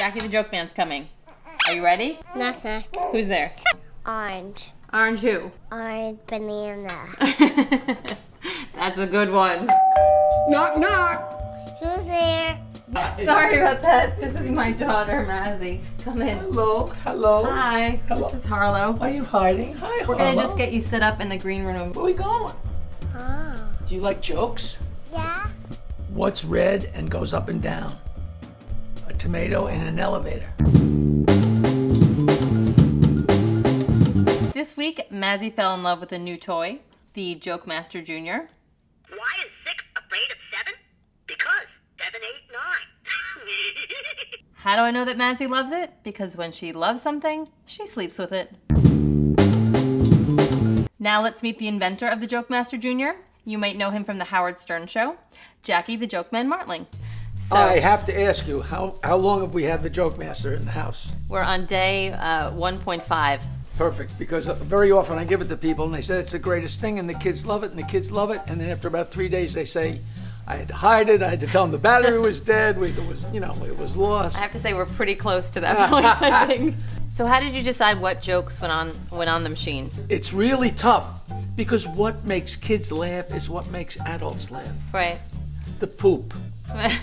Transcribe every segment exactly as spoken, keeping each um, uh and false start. Jackie the Joke Man's coming. Are you ready? Knock, knock. Who's there? Orange. Orange who? Orange banana. That's a good one. Knock, knock. Who's there? Sorry about that. This is my daughter, Mazzy. Come in. Hello. Hello. Hi. Hello. This is Harlow. Why are you hiding? Hi, Harlow. We're going to just get you set up in the green room. Where are we going? Oh. Do you like jokes? Yeah. What's red and goes up and down? A tomato in an elevator. This week, Mazzy fell in love with a new toy, the Joke Master Junior. Why is six afraid of seven? Because seven, eight, nine. How do I know that Mazzy loves it? Because when she loves something, she sleeps with it. Now let's meet the inventor of the Joke Master Junior. You might know him from The Howard Stern Show, Jackie the Joke Man Martling. So, I have to ask you, how, how long have we had the Joke Master in the house? We're on day uh, one point five. Perfect, because very often I give it to people and they say it's the greatest thing and the kids love it and the kids love it, and then after about three days they say I had to hide it, I had to tell them the battery was dead, we, it was, you know, it was lost. I have to say we're pretty close to that point, I think. So how did you decide what jokes went on, went on the machine? It's really tough, because what makes kids laugh is what makes adults laugh. Right. The poop.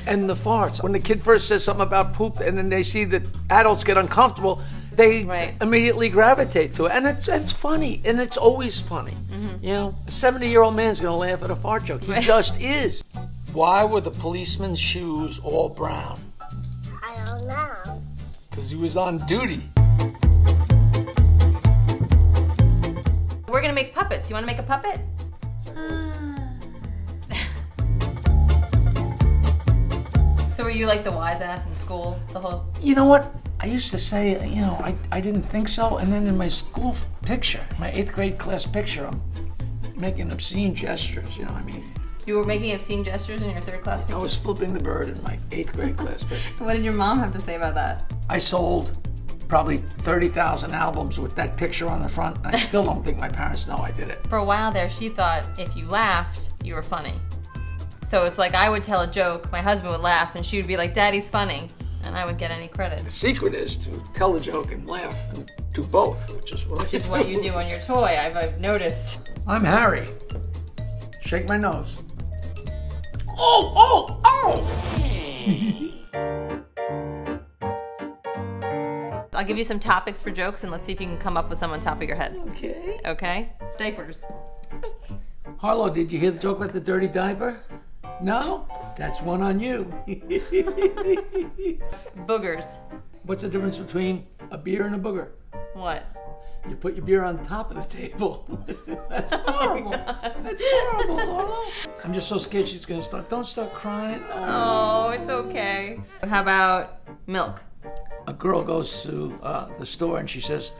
And the farts. When the kid first says something about poop and then they see that adults get uncomfortable, they right. immediately gravitate to it. And it's, it's funny, and it's always funny. Mm-hmm. You know, a seventy-year-old man's gonna laugh at a fart joke. He right. just is. Why were the policeman's shoes all brown? I don't know. Because he was on duty. We're gonna make puppets. You wanna make a puppet? So were you like the wise ass in school, the whole? You know what? I used to say, you know, I, I didn't think so, and then in my school picture, my eighth grade class picture, I'm making obscene gestures, you know what I mean? You were making obscene gestures in your third class picture? I was flipping the bird in my eighth grade class picture. What did your mom have to say about that? I sold probably thirty thousand albums with that picture on the front, and I still don't think my parents know I did it. For a while there, she thought if you laughed, you were funny. So it's like I would tell a joke, my husband would laugh, and she would be like, Daddy's funny, and I would get any credit. The secret is to tell a joke and laugh and do both, which is what, which is what you do on your toy, I've, I've noticed. I'm Harry. Shake my nose. Oh, oh, oh! I'll give you some topics for jokes, and let's see if you can come up with some on top of your head. Okay. Okay? Diapers. Harlow, did you hear the joke about the dirty diaper? No? That's one on you. Boogers. What's the difference between a beer and a booger? What? You put your beer on top of the table. That's horrible. Oh That's horrible, Harlow. I'm just so scared she's gonna start. Don't start crying. Oh, oh it's okay. How about milk? A girl goes to uh, the store and she says,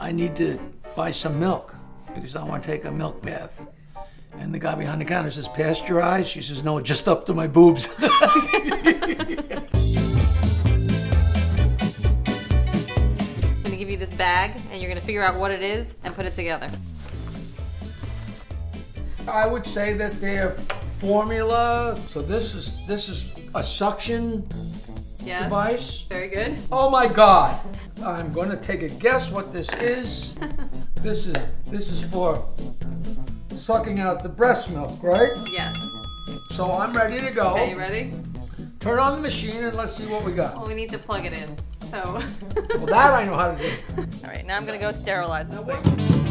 I need to buy some milk because I want to take a milk bath. And the guy behind the counter says, pasteurized? She says, no, just up to my boobs. I'm gonna give you this bag, and you're gonna figure out what it is and put it together. I would say that their formula, so this is, this is a suction yes. device. Very good. Oh my God. I'm gonna take a guess what this is. This is, this is for sucking out the breast milk, right? Yes. So I'm ready to go. Okay, you ready? Turn on the machine and let's see what we got. Well, we need to plug it in, so. Well, that I know how to do. All right, now I'm gonna go sterilize this thing.